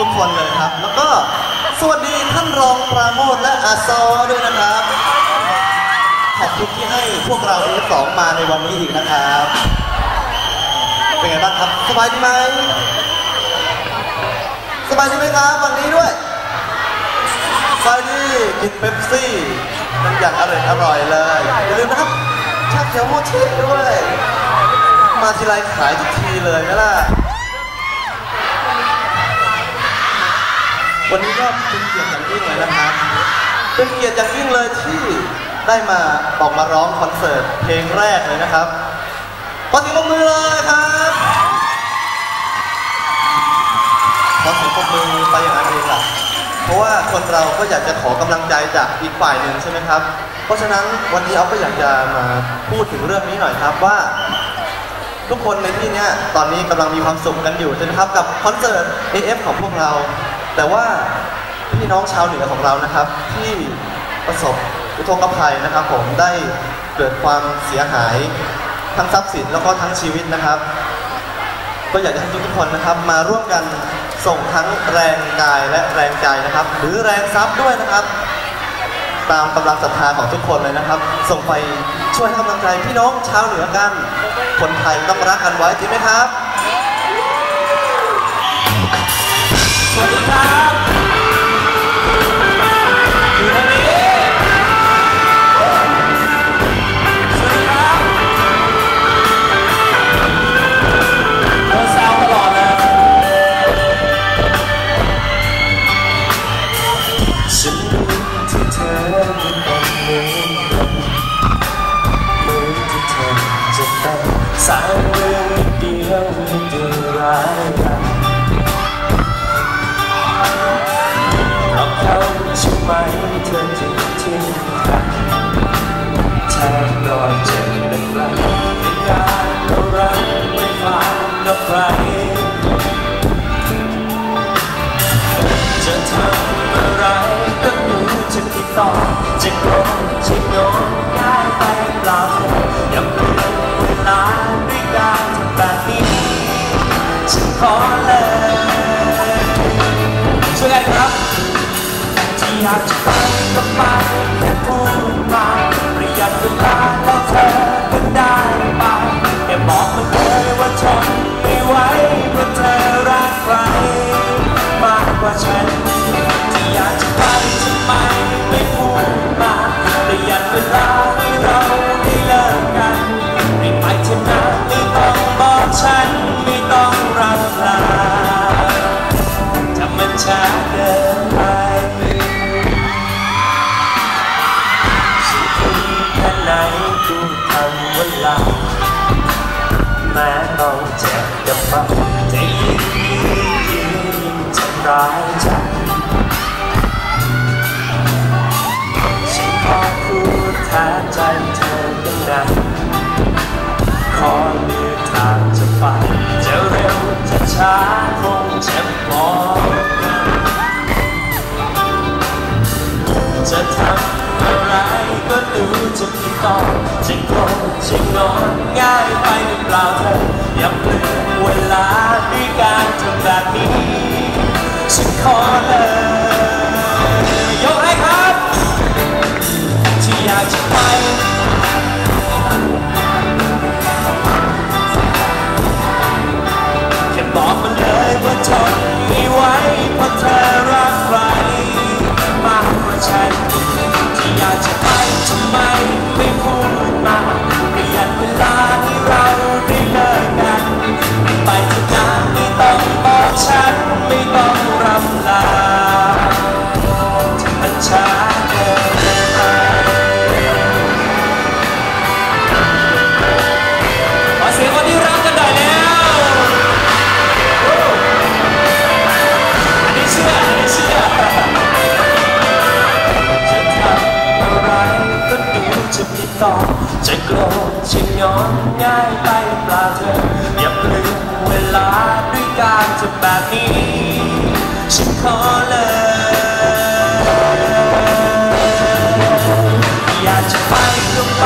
ทุกคนเลยครับแล้วก็สวัสดีท่านรองปราโมชและอาซอด้วยนะครับขอบคุณที่ให้พวกเราทั้งสองมาในวันนี้อีกนะครับเป็นไงบ้างครับสบายดีไหมสบายดีไหมครับวันนี้ด้วยสบายดีกินเป๊ปซี่มันอย่างอร่อยเลยอย่าลืมนะครับชาเขียวโมจิด้วยมาทีไรขายทุกทีเลยนะล่ะวันนี้ก็เป็นเกียรติอย่างยิ่งเลยนะครับเป็นเกียรติอย่างยิ่งเลยที่ได้มาออกมาร้องคอนเสิร์ตเพลงแรกเลยนะครับขอเสียงปรบมือเลยครับขอเสียงปรบมือไปอย่างนั้นเองล่ะเพราะว่าคนเราก็อยากจะขอกำลังใจจากอีกฝ่ายหนึ่งใช่ไหมครับเพราะฉะนั้นวันนี้เอาก็อยากจะมาพูดถึงเรื่องนี้หน่อยครับว่าทุกคนในที่นี้ตอนนี้กำลังมีความสุขกันอยู่ใช่ไหมครับกับคอนเสิร์ต AF ของพวกเราแต่ว่าพี่น้องชาวเหนือของเรานะครับที่ประสบอุทกภัยนะครับผมได้เกิดความเสียหายทั้งทรัพย์สินแล้วก็ทั้งชีวิตนะครับก็อยากจะให้ทุกคนนะครับมาร่วมกันส่งทั้งแรงกายและแรงใจนะครับหรือแรงทรัพย์ด้วยนะครับตามกำลังศรัทธาของทุกคนเลยนะครับส่งไปช่วยให้กำลังใจพี่น้องชาวเหนือกันคนไทยต้องรักกันไว้จริงไหมครับสวัสดีครับอยู่ตรงนี้สวัสดีครับโดนแซวตลอดเลยฉันรู้ที่เธอเป็นคนเหมือนกันเหมือนที่เธอจะเป็นสายเรื่องเดียวไม่เดือดร้ายใช่ไหมเธอจริงจริงแทบนอนเจ็บเป็นไรไม่อยากก็รักไม่ฟังกับใครจะทำอะไรก็รู้จะติดต่อจะโกรธจะโน้มย้ายไปเปล่าอย่าเปลี่ยนเวลาด้วยการทำแบบนี้ฉันขอเลยช่วยกันครับอยากจะไปก็ไปแค่พูดมาประหยัดเวลาแล้วเธอก็ได้ไปแค่บอกมันเลยว่าทนไม่ไหวเพราะเธอรักใครมากกว่าฉันที่อยากจะไปทำไมไม่พูดมาประหยัดเวลาให้เราได้เลิกกันไม่ไปเถอะนะไม่ต้องบอกฉันไม่ต้องรักลาทำมันช้าเกินไปแม้ต้องเจ็บกับมันจะยิ่งทำร้ายใจฉันขอพูดแทนใจเธอตั้งนานขอเลือกทางจะไปจะเร็วจะช้าคงเจ็บพอจะทำอะไรก็รู้จะผิดต้องจะโกรธจะนอนง่ายไปหรือเปล่าเธออย่าเปลืองเวลาด้วยการทำแบบนี้ฉันขอเลยยกให้ครับที่อยากจะไปแค่บอกมันเลยว่าทนไม่ไหวเพราะเธอรักใครมากกว่าฉันอยากจะไปทำไมไม่พูดมาประหยัดเวลาที่เราได้เลิกกันไม่ไปเถอะนะไม่ต้องบอกฉันไม่ต้องรำลาที่มันช้าเกินไปขอเสียงคนที่รักกันหน่อยแล้วอันนี้เชื่ออันนี้เชื่อจะผิดต่อจะโกรธจะย้อนง่ายไปเปล่าเธออย่าเปลืองเวลาด้วยการทำแบบนี้ฉันขอเลยอยากจะไปก็ไป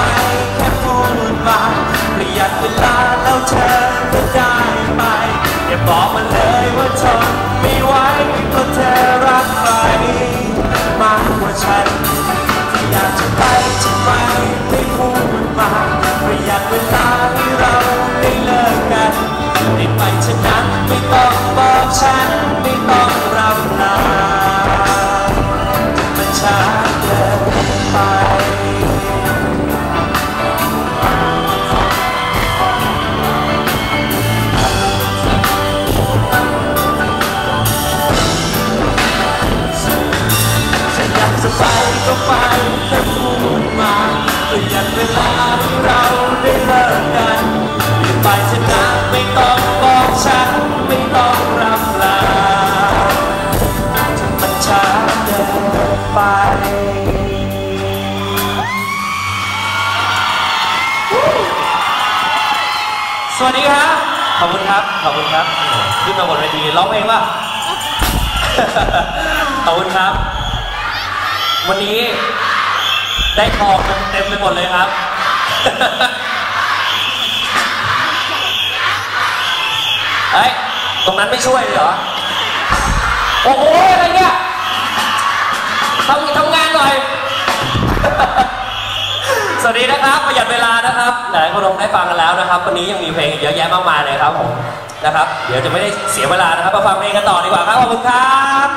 แค่พูดมาประหยัดเวลาแล้วเธอก็ได้ไปอย่าบอกมันเลยว่าทนไม่ไหว สวัสดีครับขอบคุณครับขอบคุณครับขึ้นมาบนเวทีร้องเองว่าขอบคุณครับวันนี้ได้ทองเต็มไปหมดเลยครับไอ้ตรงนั้นไม่ช่วยเหรอโอ้โหอะไรเนี่ยทำงานหน่อยสวัสดีนะครับประหยัดเวลานะครับหลายคนคงได้ฟังกันแล้วนะครับวันนี้ยังมีเพลงเยอะแยะมากมายเลยครับผมนะครับเดี๋ยวจะไม่ได้เสียเวลานะครับมาฟังเพลงกันต่อดีกว่าครับขอบคุณครับ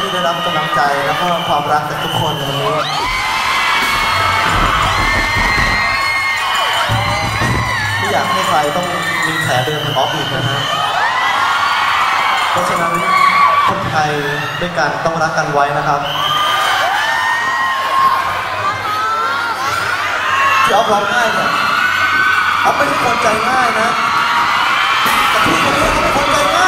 ที่ได้รับกำลังใจและความรักจากทุกคนวันนี้ไม่อยากให้ใครต้องมีแผลเดิมเป็นออฟอีกนะฮะเพราะฉะนั้นคนไทยด้วยกันต้องรักกันไว้นะครับที่ออฟร้องไห้เนี่ยออฟไม่ใช่คนใจง่ายนะแต่พี่คนนี้เป็นคนใจง่าย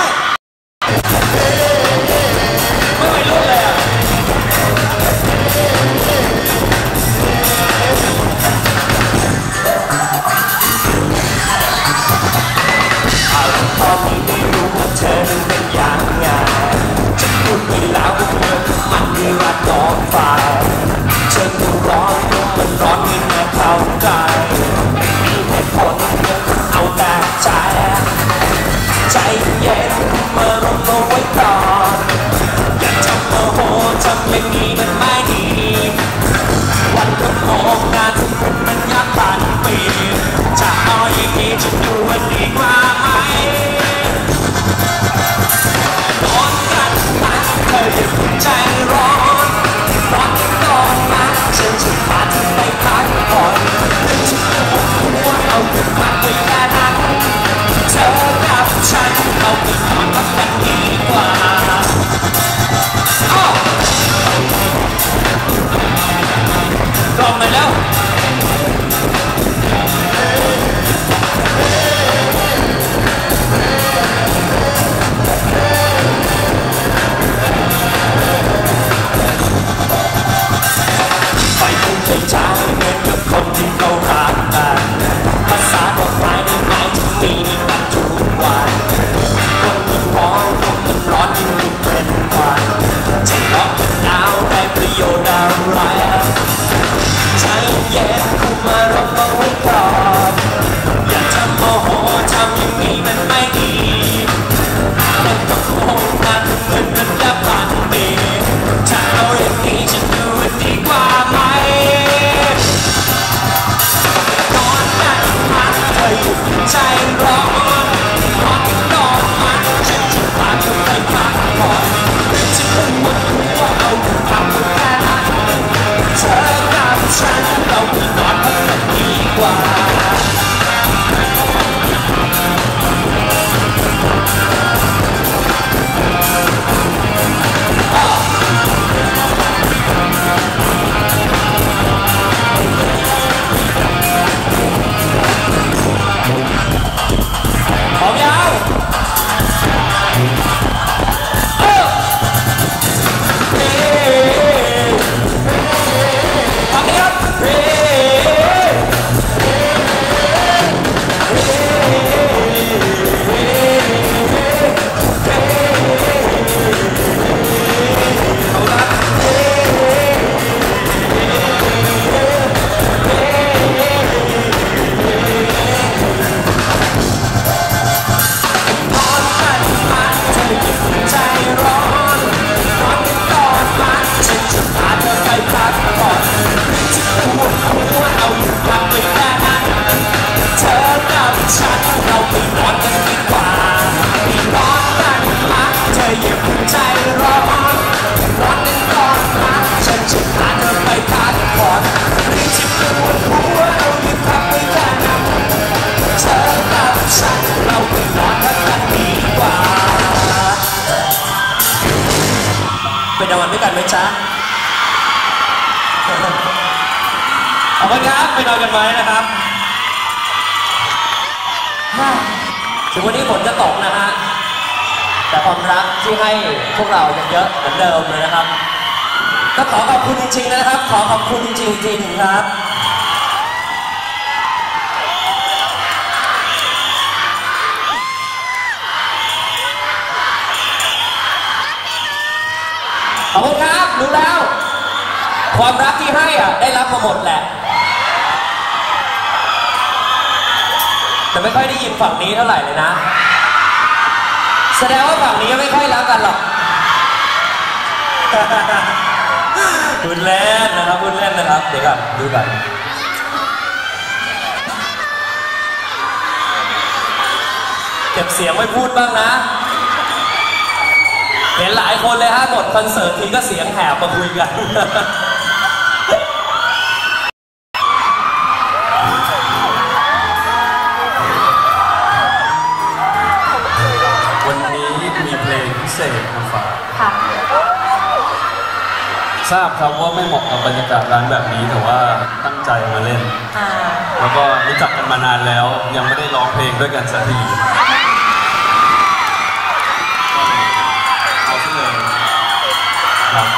เธอกับฉันเราไปนอนกันดีกว่าไปนอนกันนะเธออย่าเพิ่งใจร้อนนอนกันก่อนนะฉันจะพาเธอไปพักผ่อนรีบไปปวดหัวเรารีบพักไม่ได้นะเธอกับฉันเราไปนอนกันดีกว่าไปนอนด้วยกันไหมจ๊ะขอบคุณครับไปนอนกันไหมนะครับถึงวันนี้ฝนจะตกนะฮะแต่ความรักที่ให้พวกเราเยอะเหมือนเดิมเลยนะครับก็ขอขอบคุณจริงๆนะครับขอขอบคุณจริงๆครับขอบคุณครับรู้แล้วความรักที่ให้อ่ะได้รับมาหมดแหละแต่ไม่ค่อยได้ยินฝั่งนี้เท่าไหร่เลยนะแสดงว่าฝั่งนี้ไม่ค่อยรักกันหรอกคุณเล่นนะครับคุณเล่นนะครับเดี๋ยวก่อนดูก่อนเก็บเสียงไว้พูดบ้างนะเห็นหลายคนเลยฮะหมดคอนเสิร์ตทีก็เสียงแหบมาคุยกันทราบครับว่าไม่เหมาะกับบรรยากาศร้านแบบนี้แต่ว่าตั้งใจมาเล่นแล้วก็รู้จักกันมานานแล้วยังไม่ได้ร้องเพลงด้วยกันสักทีเอาซะเลยครับ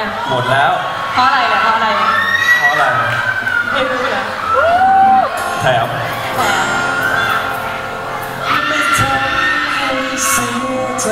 ยังหมดแล้วเพราะอะไรเนี่ยเพราะอะไรเพราะอะไรไม่รู้เลยแถมไม่ทำให้เสียใจ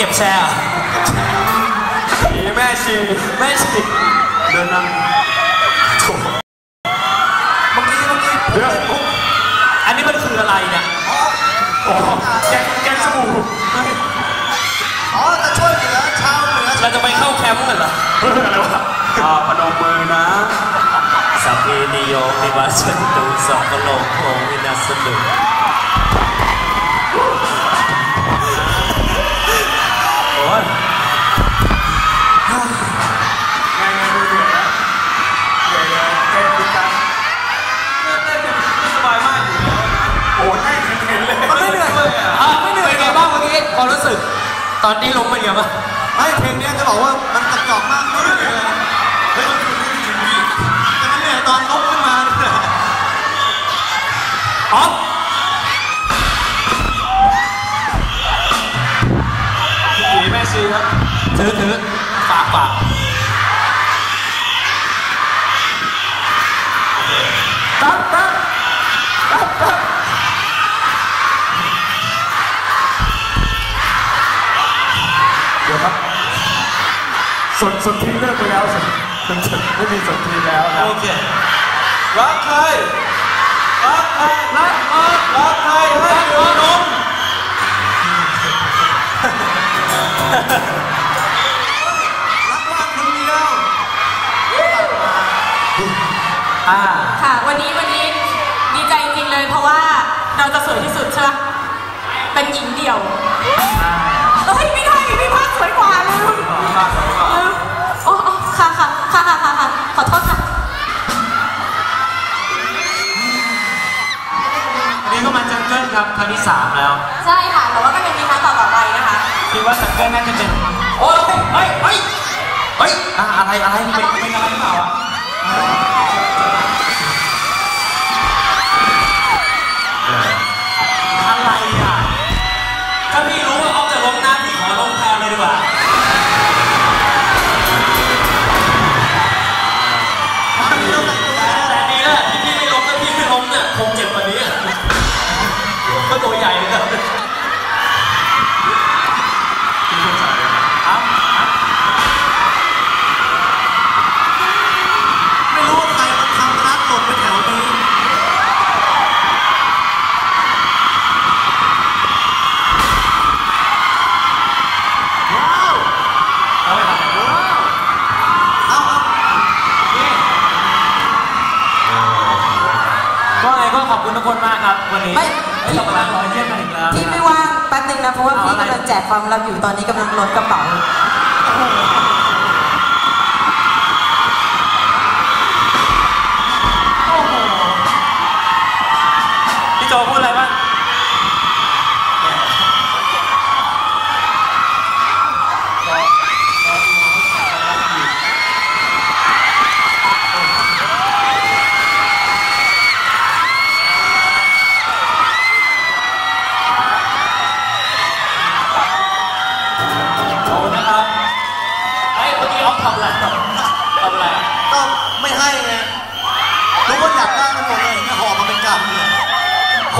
เก็บแชร์แม่ชีเดินนำถูกเมื่อกี้เรื่องอันนี้มันคืออะไรเนี่ยอ๋อแกงสบู่อ๋อจะช่วยเหลือชาวเหนือเราจะไปเข้าแคมป์กันเหรออะไรวะพนมมือนะสัพเพนิโยนิวัชตุสัพพโลกโอวินัสตุความรู้สึกตอนนี้ลงมาเยอะมากไอ้เพลงนี้จะบอกว่ามันกระจอกมากไม่เหนื่อยเลยไม่ต้องดูนี่ถึงนี่แต่มันเหนื่อยตอนลบขึ้นมาเนี่ยอ๋อผีแม่ชีครับถือฝากตั๊บสุดที่เลิกไปแล้วสุดไม่มีสุดที่แล้วนะโอเครักใครรักใครให้หัวนมรักว่าคนเดียวค่ะวันนี้ดีใจจริงเลยเพราะว่าเราจะสวยที่สุดใช่ไหมเป็นหญิงเดี่ยวเฮ้ยไม่ได้พี่ภาคสวยกว่าเลยค่ะขอโทษค่ะอันนี้ก็มาจังเกิลครับครั้งที่3แล้วใช่ค่ะแต่ว่าก็ยังมีครั้งต่อไปนะคะคิดว่าจังเกิลน่าจะเป็นโอ้ยเฮ้ยอะไรเป็นอะไรหรือเปล่าอ่ะอะไรอ่ะถ้าพี่รู้ว่าออกจะลงน้ำพี่ขอลงแพเลยดีกว่าพี่ไม่ว่างแป๊บนึงนะเพราะว่าพี่กำลังแจกความลับอยู่ตอนนี้กำลังลดกระเป๋าพี่โจพูดอะไรบ้าง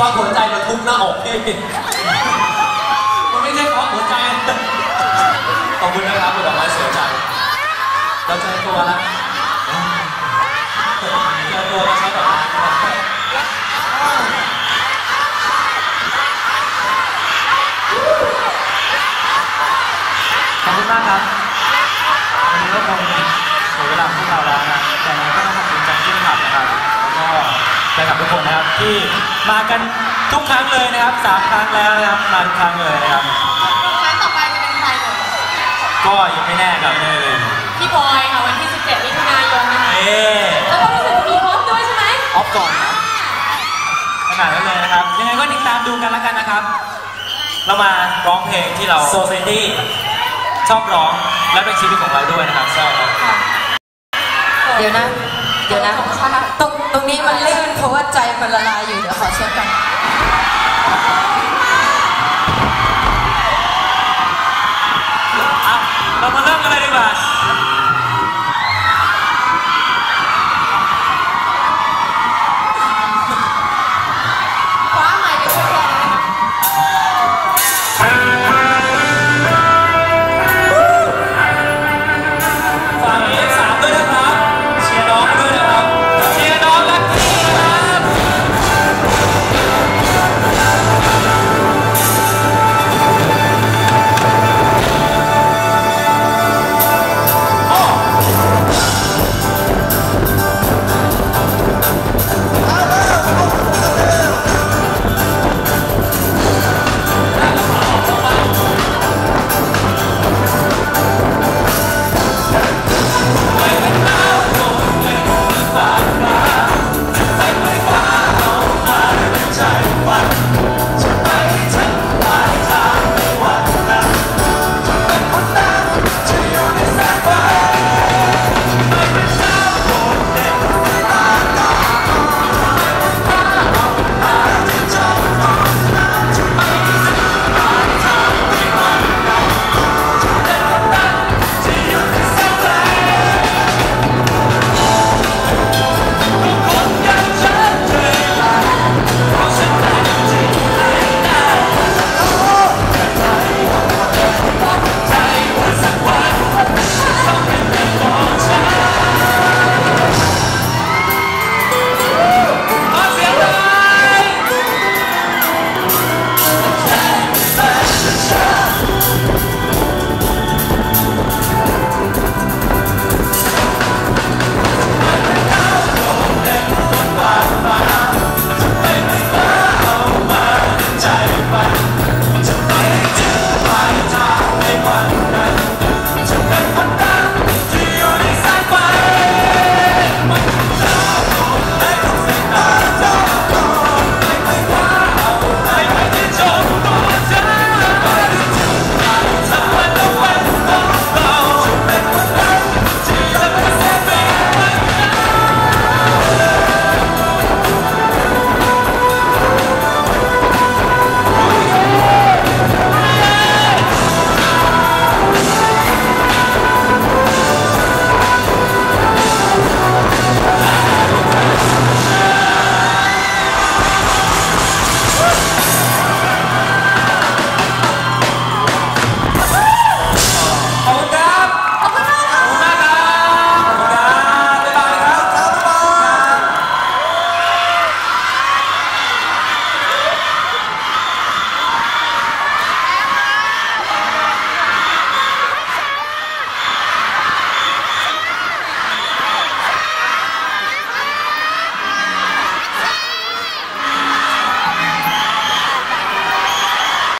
ความหัวใจมันทุบหน้าอกพี่มันไม่ใช่ความหัวใจขอบคุณนะครับเป็นดอกไม้สวยจังเราเจอตัวแล้วเจอตัวมาใช้ดอกไม้ขอบคุณมากครับวันนี้ก็คงถึงเวลาพวกเราแล้วนะแต่เราก็ต้องขอบคุณจังจิ้งหลับนะครับแล้วก็ไปกับทุกคนนะครับที่มากันทุกครั้งเลยนะครับ3ครั้งแล้วนะครับมาทุกครั้งเลยนะครับครั้งต่อไปจะเป็นใครเลยก็ยังไม่แน่ครับเลยพี่บอยค่ะวันที่17มิถุนายนนะคะแล้วก็รู้สึกมีออฟด้วยใช่ไหมออฟก่อนขนาดนั้นเลยนะครับยังไงก็ติดตามดูกันละกันนะครับ เรามาร้องเพลงที่เราSocietyชอบร้องและเป็นชีวิตของเราด้วยนะครับใช่ครับเดี๋ยวนะตรงนี้มันลื่นเพราะว่าใจมันละลายอยู่เดี๋ยวขอเช็คก่อนเรามาเริ่มกันเลยดีกว่า